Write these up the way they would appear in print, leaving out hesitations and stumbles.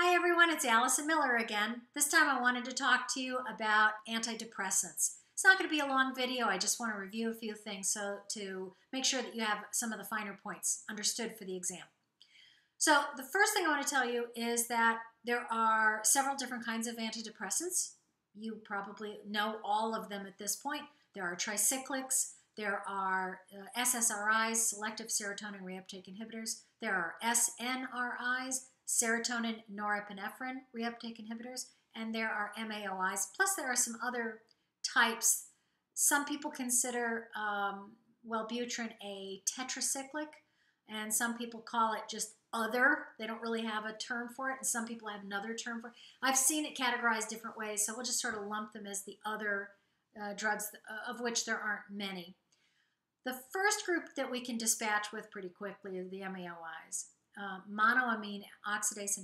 Hi everyone, it's Allison Miller again. This time I wanted to talk to you about antidepressants. It's not going to be a long video, I just want to review a few things so to make sure that you have some of the finer points understood for the exam. So the first thing I want to tell you is that there are several different kinds of antidepressants. You probably know all of them at this point. There are tricyclics, there are SSRIs, selective serotonin reuptake inhibitors, there are SNRIs, serotonin norepinephrine reuptake inhibitors, and there are MAOIs, plus there are some other types. Some people consider Wellbutrin a tetracyclic, and some people call it just other. They don't really have a term for it, and some people have another term for it. I've seen it categorized different ways, so we'll just sort of lump them as the other drugs, of which there aren't many. The first group that we can dispatch with pretty quickly is the MAOIs. Monoamine oxidase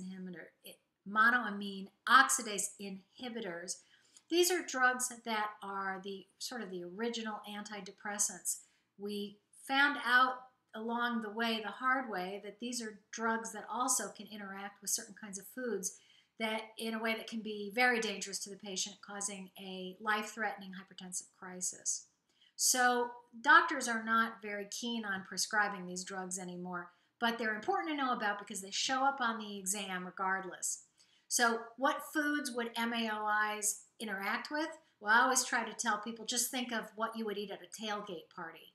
inhibitors. These are drugs that are the sort of the original antidepressants. We found out along the way, the hard way, that these are drugs that also can interact with certain kinds of foods that in a way that can be very dangerous to the patient, causing a life-threatening hypertensive crisis. So doctors are not very keen on prescribing these drugs anymore, but they're important to know about because they show up on the exam regardless. So what foods would MAOIs interact with? Well, I always try to tell people, just think of what you would eat at a tailgate party.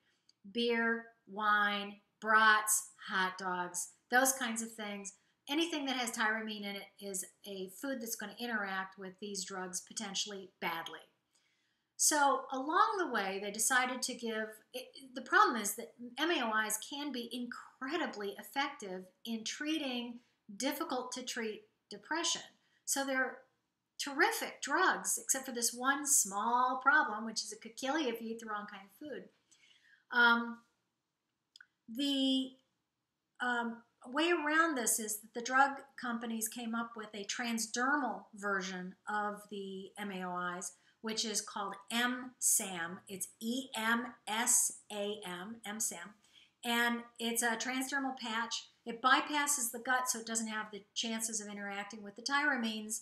Beer, wine, brats, hot dogs, those kinds of things. Anything that has tyramine in it is a food that's going to interact with these drugs potentially badly. So along the way, they decided to give, the problem is that MAOIs can be incredibly effective in treating difficult to treat depression. So they're terrific drugs, except for this one small problem, which is it could kill you if you eat the wrong kind of food. Way around this is that the drug companies came up with a transdermal version of the MAOIs, which is called EMSAM. It's E-M-S-A-M, EMSAM. And it's a transdermal patch. It bypasses the gut, so it doesn't have the chances of interacting with the tyramines.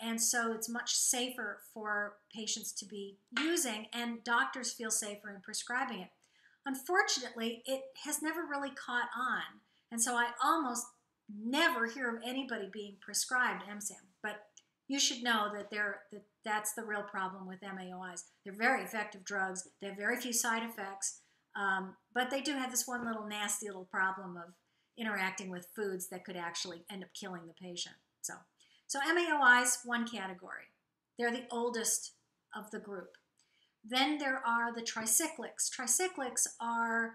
And so it's much safer for patients to be using, and doctors feel safer in prescribing it. Unfortunately, it has never really caught on. And so I almost never hear of anybody being prescribed EMSAM. But you should know that that's the real problem with MAOIs. They're very effective drugs. They have very few side effects. But they do have this one little nasty little problem of interacting with foods that could actually end up killing the patient. So MAOIs, one category. They're the oldest of the group. Then there are the tricyclics. Tricyclics are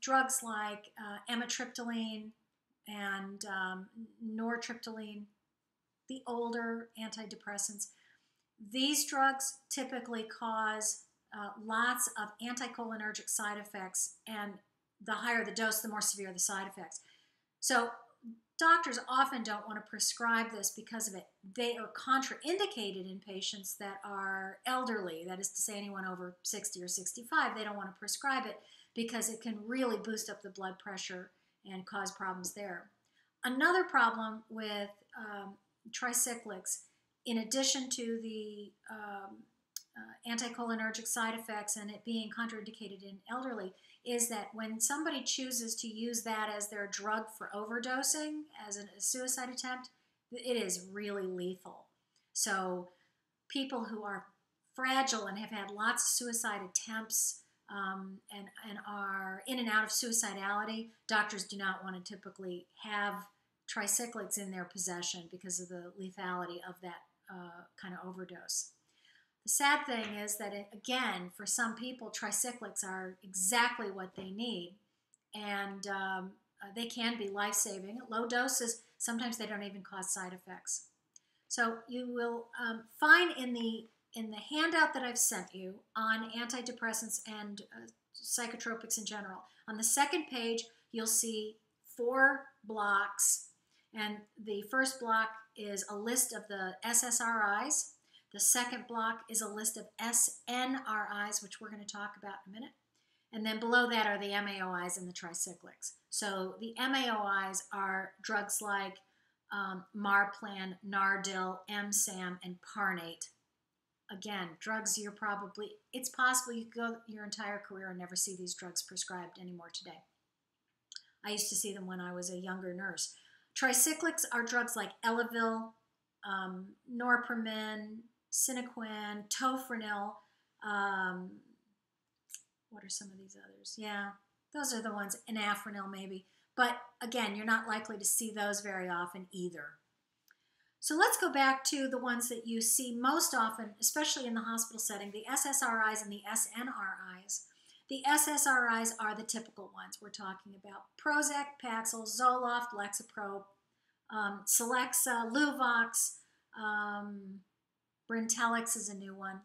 drugs like amitriptyline and nortriptyline, the older antidepressants. These drugs typically cause lots of anticholinergic side effects, and the higher the dose, the more severe the side effects. So doctors often don't want to prescribe this because of it. They are contraindicated in patients that are elderly, that is to say anyone over 60 or 65. They don't want to prescribe it because it can really boost up the blood pressure and cause problems there. Another problem with tricyclics, in addition to the anticholinergic side effects and it being contraindicated in elderly, is that when somebody chooses to use that as their drug for overdosing, as a suicide attempt, it is really lethal. So people who are fragile and have had lots of suicide attempts and are in and out of suicidality, doctors do not want to typically have tricyclics in their possession because of the lethality of that kind of overdose. The sad thing is that, again, for some people, tricyclics are exactly what they need, and they can be life-saving. At low doses, sometimes they don't even cause side effects. So you will find in the handout that I've sent you on antidepressants and psychotropics in general, on the second page, you'll see 4 blocks, and the first block is a list of the SSRIs. The second block is a list of SNRIs, which we're going to talk about in a minute. And then below that are the MAOIs and the tricyclics. So the MAOIs are drugs like Marplan, Nardil, EMSAM, and Parnate. Again, drugs you're probably, it's possible you could go your entire career and never see these drugs prescribed anymore today. I used to see them when I was a younger nurse. Tricyclics are drugs like Elavil, Norpramin, Sinequan, Tofranil. What are some of these others? Yeah, those are the ones. Anafranil maybe. But again, you're not likely to see those very often either. So let's go back to the ones that you see most often, especially in the hospital setting, the SSRIs and the SNRIs. The SSRIs are the typical ones. We're talking about Prozac, Paxil, Zoloft, Lexapro, Celexa, Luvox, Brintelix is a new one.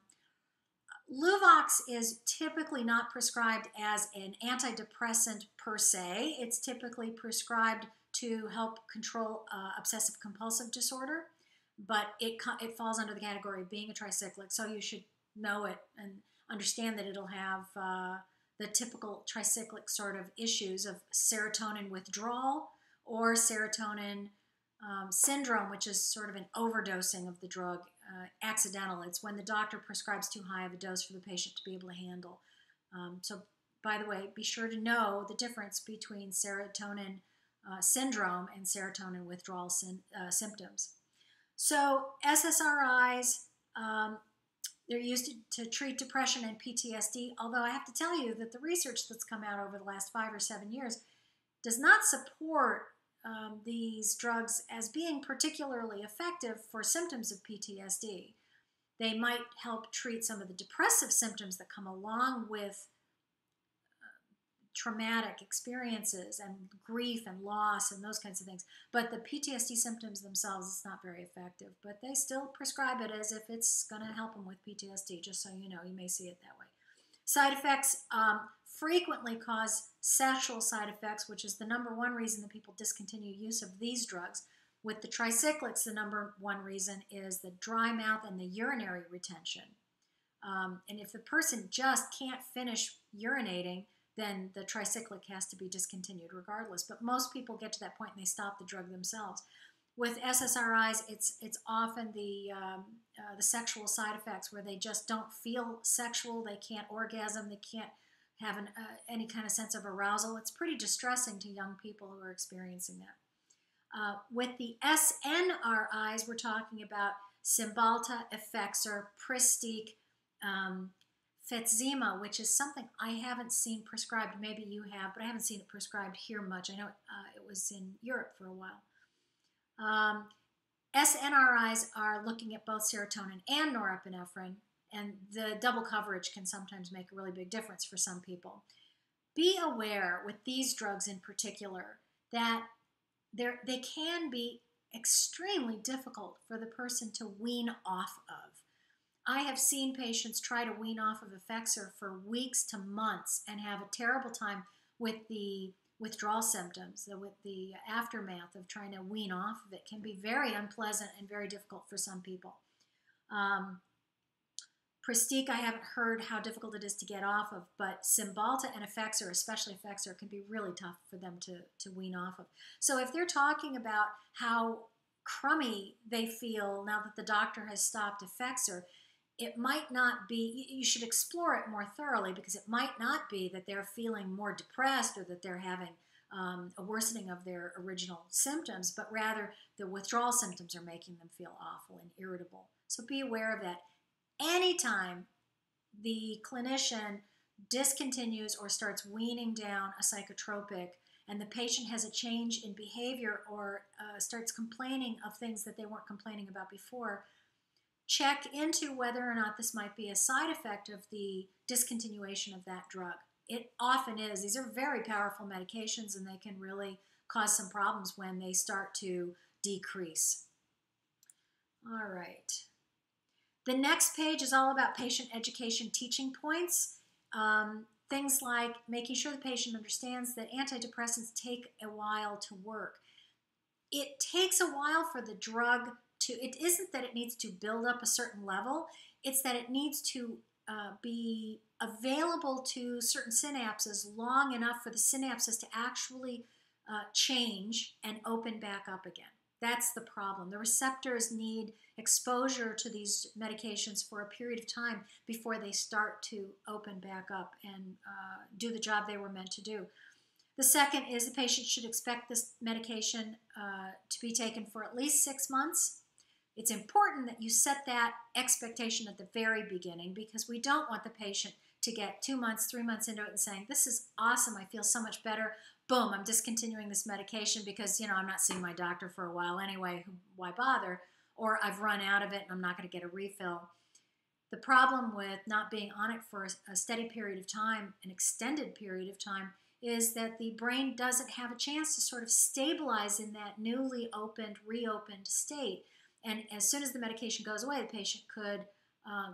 Luvox is typically not prescribed as an antidepressant per se. It's typically prescribed to help control obsessive compulsive disorder, but it falls under the category of being a tricyclic, so you should know it and understand that it'll have the typical tricyclic sort of issues of serotonin withdrawal or serotonin syndrome, which is sort of an overdosing of the drug, accidental. It's when the doctor prescribes too high of a dose for the patient to be able to handle. So, by the way, be sure to know the difference between serotonin syndrome and serotonin withdrawal symptoms. So, SSRIs, they're used to treat depression and PTSD, although I have to tell you that the research that's come out over the last 5 or 7 years does not support these drugs as being particularly effective for symptoms of PTSD. They might help treat some of the depressive symptoms that come along with traumatic experiences and grief and loss and those kinds of things. But the PTSD symptoms themselves, it's not very effective. But they still prescribe it as if it's going to help them with PTSD, just so you know, you may see it that way. Side effects frequently cause sexual side effects, which is the #1 reason that people discontinue use of these drugs. With the tricyclics, the #1 reason is the dry mouth and the urinary retention. And if the person just can't finish urinating, then the tricyclic has to be discontinued regardless. But most people get to that point and they stop the drug themselves. With SSRIs, it's often the sexual side effects where they just don't feel sexual, they can't orgasm, they can't have any kind of sense of arousal. It's pretty distressing to young people who are experiencing that. With the SNRIs, we're talking about Cymbalta, Effexor, Pristiq, Fetzima, which is something I haven't seen prescribed. Maybe you have, but I haven't seen it prescribed here much. I know it was in Europe for a while. SNRIs are looking at both serotonin and norepinephrine, and the double coverage can sometimes make a really big difference for some people. Be aware with these drugs in particular that they can be extremely difficult for the person to wean off of. I have seen patients try to wean off of Effexor for weeks to months and have a terrible time with the withdrawal symptoms, with the aftermath of trying to wean off of it, can be very unpleasant and very difficult for some people. Pristiq, I haven't heard how difficult it is to get off of, but Cymbalta and Effexor, especially Effexor, can be really tough for them to wean off of. So if they're talking about how crummy they feel now that the doctor has stopped Effexor, it might not be, you should explore it more thoroughly, because it might not be that they're feeling more depressed or that they're having a worsening of their original symptoms, but rather the withdrawal symptoms are making them feel awful and irritable. So be aware of that. Anytime the clinician discontinues or starts weaning down a psychotropic and the patient has a change in behavior or starts complaining of things that they weren't complaining about before, check into whether or not this might be a side effect of the discontinuation of that drug. It often is. These are very powerful medications, and they can really cause some problems when they start to decrease. All right. The next page is all about patient education teaching points. Things like making sure the patient understands that antidepressants take a while to work. It takes a while for the drug it isn't that it needs to build up a certain level, it's that it needs to be available to certain synapses long enough for the synapses to actually change and open back up again. That's the problem. The receptors need exposure to these medications for a period of time before they start to open back up and do the job they were meant to do. The second is the patient should expect this medication to be taken for at least 6 months. It's important that you set that expectation at the very beginning, because we don't want the patient to get 2 months, 3 months into it and saying, this is awesome, I feel so much better, boom, I'm discontinuing this medication because, you know, I'm not seeing my doctor for a while anyway, why bother? Or I've run out of it and I'm not going to get a refill. The problem with not being on it for a steady period of time, an extended period of time, is that the brain doesn't have a chance to sort of stabilize in that newly opened, reopened state. And as soon as the medication goes away, the patient could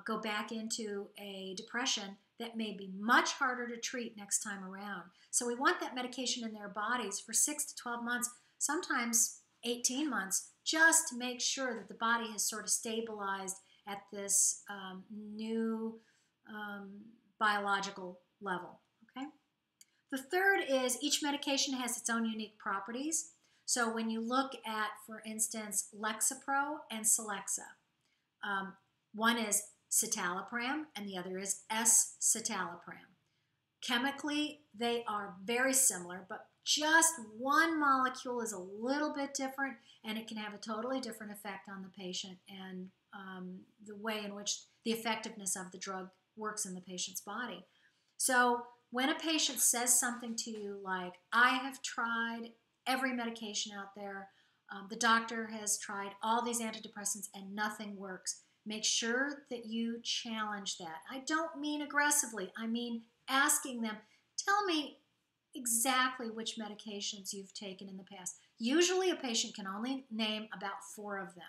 go back into a depression that may be much harder to treat next time around. So we want that medication in their bodies for 6 to 12 months, sometimes 18 months, just to make sure that the body has sort of stabilized at this new biological level. Okay. The third is each medication has its own unique properties. So when you look at, for instance, Lexapro and Celexa, one is Citalopram and the other is S-Citalopram. Chemically, they are very similar, but just one molecule is a little bit different, and it can have a totally different effect on the patient and the way in which the effectiveness of the drug works in the patient's body. So when a patient says something to you like, I have tried every medication out there, the doctor has tried all these antidepressants and nothing works, make sure that you challenge that. I don't mean aggressively, I mean asking them, tell me exactly which medications you've taken in the past. Usually a patient can only name about 4 of them.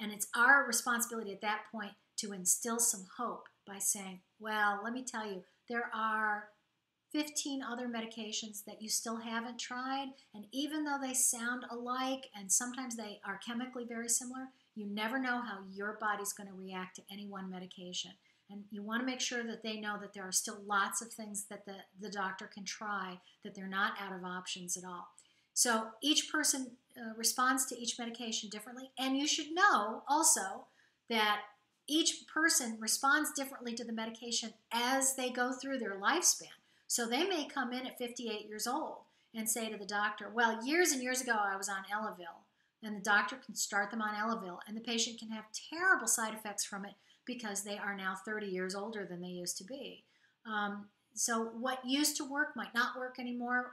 And it's our responsibility at that point to instill some hope by saying, well, let me tell you, there are 15 other medications that you still haven't tried, and even though they sound alike and sometimes they are chemically very similar, you never know how your body's going to react to any one medication. And you want to make sure that they know that there are still lots of things that the doctor can try, that they're not out of options at all. So each person responds to each medication differently, and you should know also that each person responds differently to the medication as they go through their lifespan. So they may come in at 58 years old and say to the doctor, well, years and years ago I was on Elavil, and the doctor can start them on Elavil, and the patient can have terrible side effects from it because they are now 30 years older than they used to be. So what used to work might not work anymore.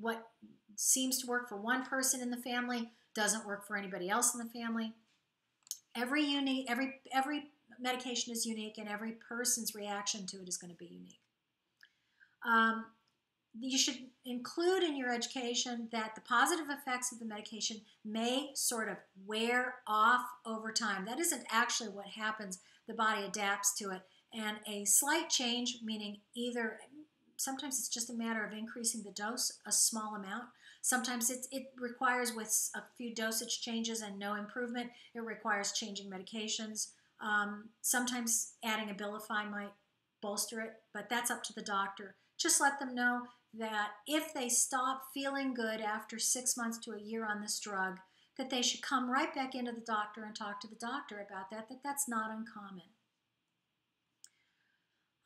What seems to work for one person in the family doesn't work for anybody else in the family. Every medication is unique, and every person's reaction to it is going to be unique. You should include in your education that the positive effects of the medication may sort of wear off over time. That isn't actually what happens. The body adapts to it. And a slight change, meaning either, sometimes it's just a matter of increasing the dose a small amount. Sometimes it requires, with a few dosage changes and no improvement, it requires changing medications. Sometimes adding Abilify might bolster it, but that's up to the doctor. Just let them know that if they stop feeling good after 6 months to a year on this drug, that they should come right back into the doctor and talk to the doctor about that, that's not uncommon.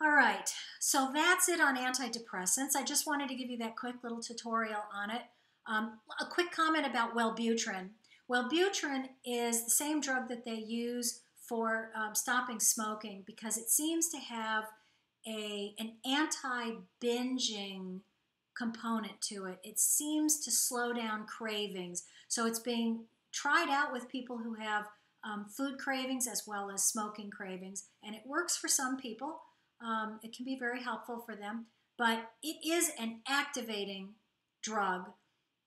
All right, so that's it on antidepressants. I just wanted to give you that quick little tutorial on it. A quick comment about Wellbutrin. Wellbutrin is the same drug that they use for stopping smoking, because it seems to have an anti-binging component to it. It seems to slow down cravings. So it's being tried out with people who have food cravings as well as smoking cravings. And it works for some people. It can be very helpful for them. But it is an activating drug.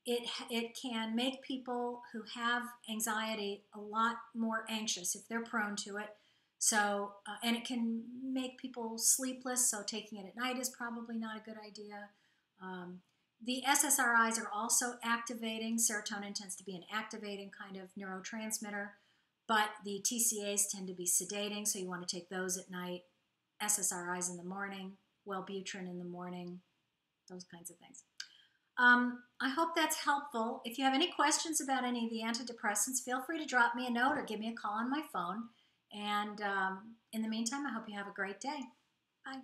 It can make people who have anxiety a lot more anxious if they're prone to it. So, and it can make people sleepless, so taking it at night is probably not a good idea. The SSRIs are also activating. Serotonin tends to be an activating kind of neurotransmitter, but the TCAs tend to be sedating, so you want to take those at night, SSRIs in the morning, Wellbutrin in the morning, those kinds of things. I hope that's helpful. If you have any questions about any of the antidepressants, feel free to drop me a note or give me a call on my phone. And in the meantime, I hope you have a great day. Bye.